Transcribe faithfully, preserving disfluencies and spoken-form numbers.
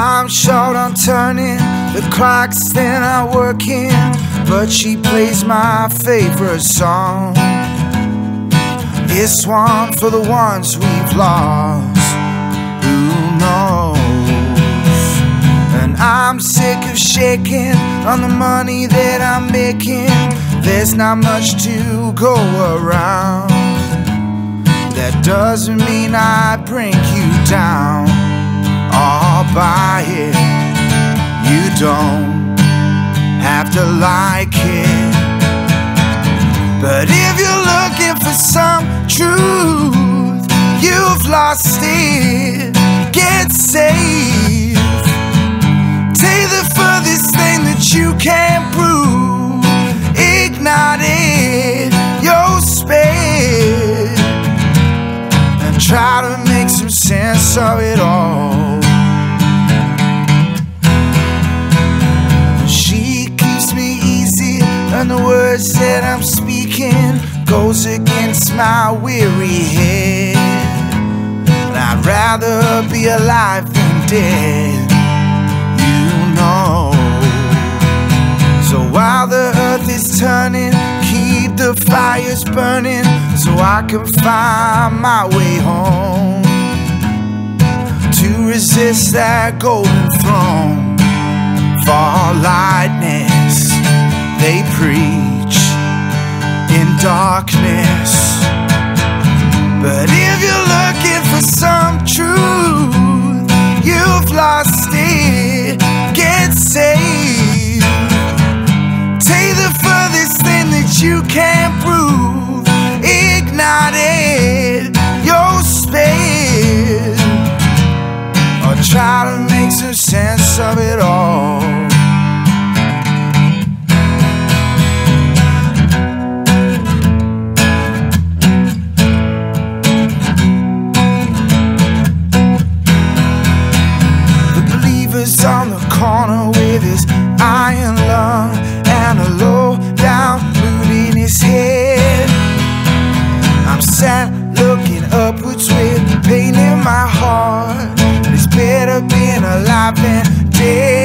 Time's short on turning, the clock's then I work in, but she plays my favorite song. This one for the ones we've lost, who knows? And I'm sick of shaking on the money that I'm making. There's not much to go around. That doesn't mean I bring you down. All by it, you don't have to like it. But if you're looking for some truth, you've lost it. Get safe. Take the furthest thing that you can't prove. Ignite it, your space, and try to make some sense of it all. And the words that I'm speaking goes against my weary head, and I'd rather be alive than dead, you know. So while the earth is turning, keep the fires burning, so I can find my way home, to resist that golden throne. For lightness they preach in darkness. But if you're looking for some truth, you've lost it. Get saved. Take the furthest thing that you can't prove. Ignite it, your space, or try to make some sense of it all. On the corner with his iron lung and a low down boot in his head. I'm sat looking upwards with pain in my heart. It's better being alive than dead.